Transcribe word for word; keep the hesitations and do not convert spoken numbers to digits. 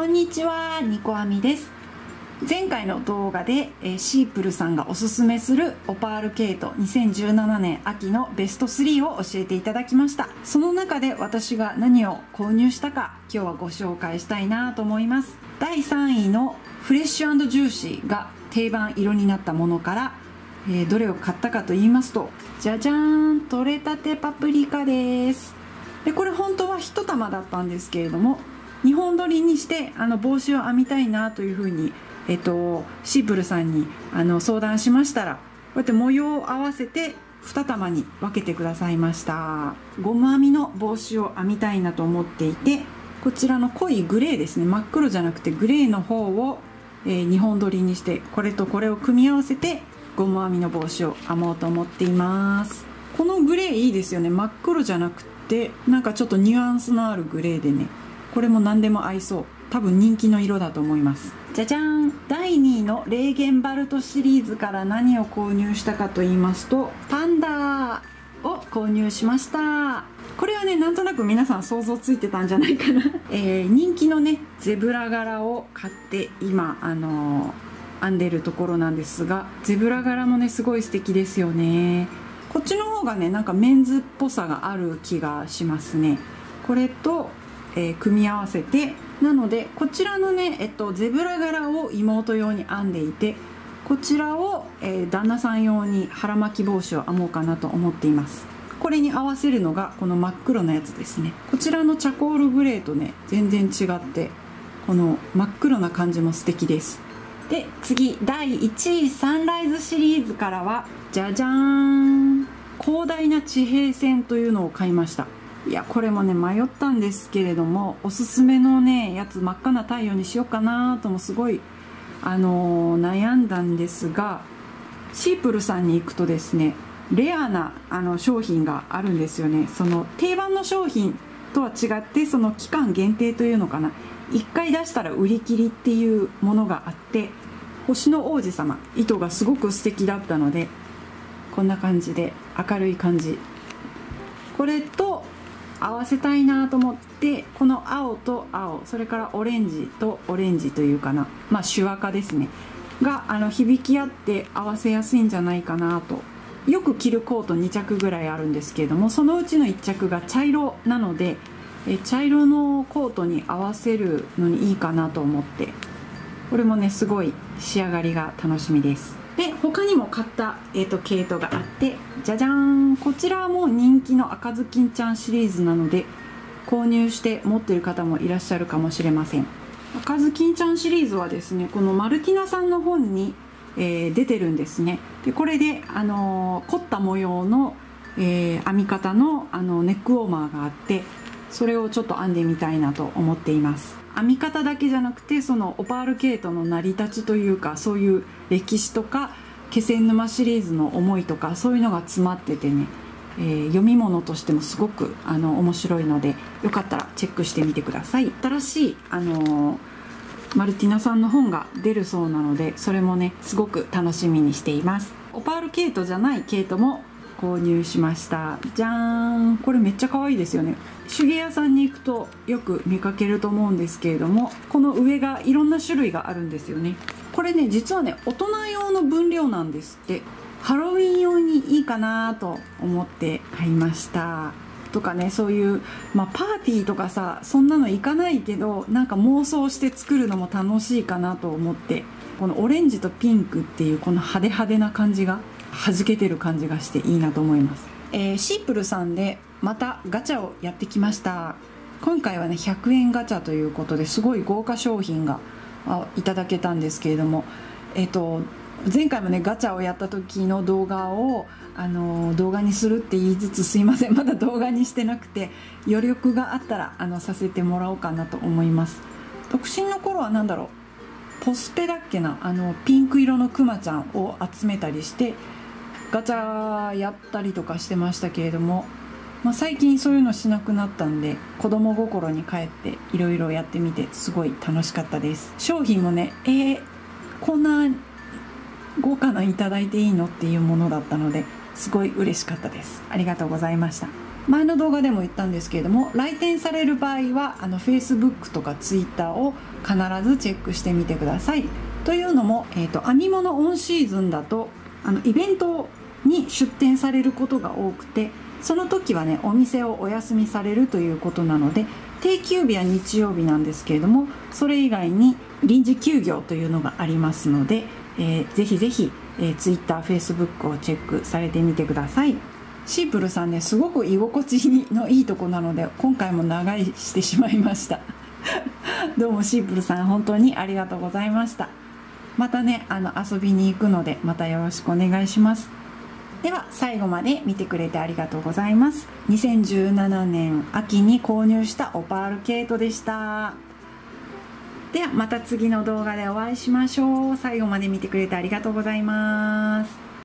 こんにちは、ニコアミです。前回の動画で、えー、シープルさんがおすすめするオパールケイトにせんじゅうななねん秋のベストスリーを教えていただきました。その中で私が何を購入したか今日はご紹介したいなと思います。だいさんいのフレッシュ&ジューシーが定番色になったものから、えー、どれを買ったかと言いますと、じゃじゃーん、採れたてパプリカです。でこれ本当は一玉だったんですけれども、にほん取りにしてあの帽子を編みたいなというふうに、えっと、シープルさんにあの相談しましたら、こうやって模様を合わせてに玉に分けてくださいました。ゴム編みの帽子を編みたいなと思っていて、こちらの濃いグレーですね、真っ黒じゃなくてグレーの方を、えー、にほん取りにして、これとこれを組み合わせてゴム編みの帽子を編もうと思っています。このグレーいいですよね。真っ黒じゃなくてなんかちょっとニュアンスのあるグレーでね、これも何でも合いそう。多分人気の色だと思います。じゃじゃーん、だいにいのレーゲンバルトシリーズから何を購入したかと言いますと、パンダを購入しました。これはね、なんとなく皆さん想像ついてたんじゃないかなえー、人気のねゼブラ柄を買って今あのー、編んでるところなんですが、ゼブラ柄もねすごい素敵ですよね。こっちの方がねなんかメンズっぽさがある気がしますね。これとえー、組み合わせて、なのでこちらのね、えっと、ゼブラ柄を妹用に編んでいて、こちらを、えー、旦那さん用に腹巻き帽子を編もうかなと思っています。これに合わせるのがこの真っ黒のやつですね。こちらのチャコールグレーとね全然違って、この真っ黒な感じも素敵です。で次、だいいちいサンライズシリーズからはじゃじゃーん、広大な地平線というのを買いました。いやこれもね迷ったんですけれども、おすすめのねやつ真っ赤な太陽にしようかなともすごい、あのー、悩んだんですが、シープルさんに行くとですねレアなあの商品があるんですよね。その定番の商品とは違って、その期間限定というのかな、いっかい出したら売り切りっていうものがあって、星の王子様糸がすごく素敵だったので、こんな感じで明るい感じ、これと合わせたいなと思って、この青と青、それからオレンジとオレンジというかな、まあ手話化ですねがあの響き合って合わせやすいんじゃないかなと。よく着るコートに着ぐらいあるんですけれども、そのうちのいっ着が茶色なので、え茶色のコートに合わせるのにいいかなと思って、これもねすごい仕上がりが楽しみです。で他にも買った、えー、と系統があって、じゃじゃーん、こちらはもう人気の赤ずきんちゃんシリーズなので購入して持ってる方もいらっしゃるかもしれません。赤ずきんちゃんシリーズはですね、このマルティナさんの本に、えー、出てるんですね。でこれで、あのー、凝った模様の、えー、編み方の、あのネックウォーマーがあって、それをちょっと編んでみたいなと思っています。編み方だけじゃなくて、そのオパールケイトの成り立ちというか、そういう歴史とか気仙沼シリーズの思いとか、そういうのが詰まっててね、えー、読み物としてもすごくあの面白いので、よかったらチェックしてみてください。新しい、あのー、マルティナさんの本が出るそうなので、それもねすごく楽しみにしています。オパールケイトじゃないケイトも購入しました。じゃーん、これめっちゃ可愛いですよね。手芸屋さんに行くとよく見かけると思うんですけれども、この上がいろんな種類があるんですよね。これね実はね大人用の分量なんですって。ハロウィン用にいいかなと思って買いましたとかね、そういう、まあ、パーティーとかさ、そんなの行かないけどなんか妄想して作るのも楽しいかなと思って、このオレンジとピンクっていうこの派手派手な感じが弾けてる感じがしていいなと思います。えー、シープルさんでまたガチャをやってきました。今回はねひゃくえんガチャということで、すごい豪華商品がいただけたんですけれども、えっと前回もねガチャをやった時の動画を、あのー、動画にするって言いつつ、すいませんまだ動画にしてなくて、余力があったらあのさせてもらおうかなと思います。独身の頃は何だろう、ポスペだっけな、あのピンク色のクマちゃんを集めたりしてガチャやったりとかしてましたけれども、まあ、最近そういうのしなくなったんで、子供心に帰っていろいろやってみてすごい楽しかったです。商品もね、えー、こんな豪華ないただいていいのっていうものだったので、すごい嬉しかったです。ありがとうございました。前の動画でも言ったんですけれども、来店される場合はあの フェイスブック とか ツイッター を必ずチェックしてみてください。というのも、えーと、編み物オンシーズンだとあのイベントに出店されることが多くて、その時はねお店をお休みされるということなので、定休日は日曜日なんですけれども、それ以外に臨時休業というのがありますので、えー、ぜひぜひ、えー、ツイッター、フェイスブック をチェックされてみてください。シープルさんね、すごく居心地のいいとこなので今回も長居してしまいましたどうもシープルさん、本当にありがとうございました。またねあの遊びに行くので、またよろしくお願いします。では最後まで見てくれてありがとうございます。にせんじゅうななねん秋に購入したオパールケイトでした。ではまた次の動画でお会いしましょう。最後まで見てくれてありがとうございます。